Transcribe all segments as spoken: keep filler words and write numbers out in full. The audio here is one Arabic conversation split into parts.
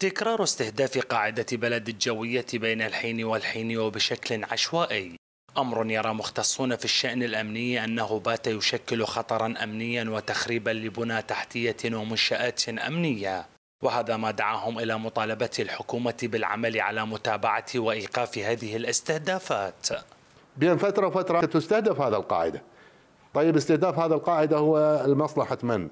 تكرار استهداف قاعدة بلد الجوية بين الحين والحين وبشكل عشوائي، أمر يرى مختصون في الشأن الأمني أنه بات يشكل خطرا أمنيا وتخريبا لبنى تحتية ومنشآت أمنية، وهذا ما دعاهم إلى مطالبة الحكومة بالعمل على متابعة وإيقاف هذه الاستهدافات. بين فترة وفترة تستهدف هذا القاعدة. طيب استهداف هذا القاعدة هو لمصلحة من؟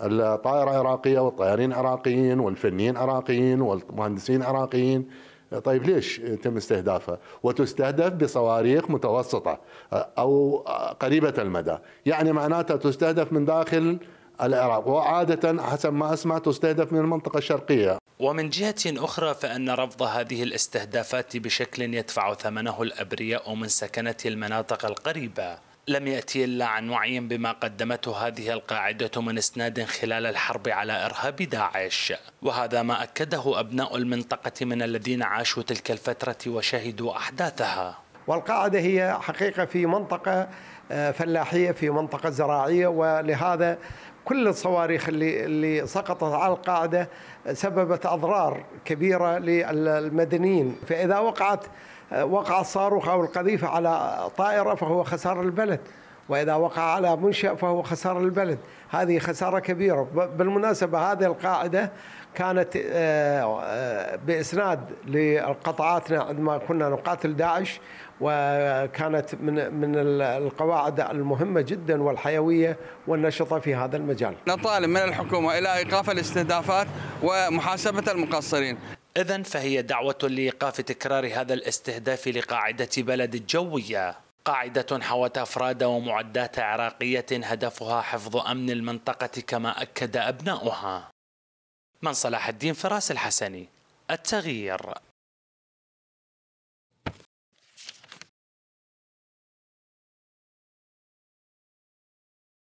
الطائرة عراقية والطيارين عراقيين والفنيين عراقيين والمهندسين عراقيين. طيب ليش تم استهدافها؟ وتستهدف بصواريخ متوسطة أو قريبة المدى، يعني معناتها تستهدف من داخل العراق، وعادة حسب ما أسمع تستهدف من المنطقة الشرقية. ومن جهة أخرى فإن رفض هذه الاستهدافات بشكل يدفع ثمنه الأبرياء من سكنة المناطق القريبة لم يأتي إلا عن وعي بما قدمته هذه القاعدة من إسناد خلال الحرب على إرهاب داعش، وهذا ما أكده أبناء المنطقة من الذين عاشوا تلك الفترة وشهدوا أحداثها. والقاعدة هي حقيقة في منطقة فلاحية، في منطقة زراعية، ولهذا كل الصواريخ اللي, اللي سقطت على القاعدة سببت أضرار كبيرة للمدنيين، فإذا وقعت وقع الصاروخ أو القذيفة على طائرة فهو خسارة للبلد، وإذا وقع على منشأ فهو خسارة للبلد، هذه خسارة كبيرة. بالمناسبة هذه القاعدة كانت بإسناد لقطاعاتنا عندما كنا نقاتل داعش، وكانت من من القواعد المهمة جدا والحيوية والنشطة في هذا المجال. نطالب من الحكومة إلى إيقاف الاستهدافات ومحاسبة المقصرين. إذن فهي دعوة لإيقاف تكرار هذا الاستهداف لقاعدة بلد الجوية، قاعدة حوت أفراد ومعدات عراقية هدفها حفظ أمن المنطقة كما أكد أبناؤها. من صلاح الدين، فراس الحسني، التغيير.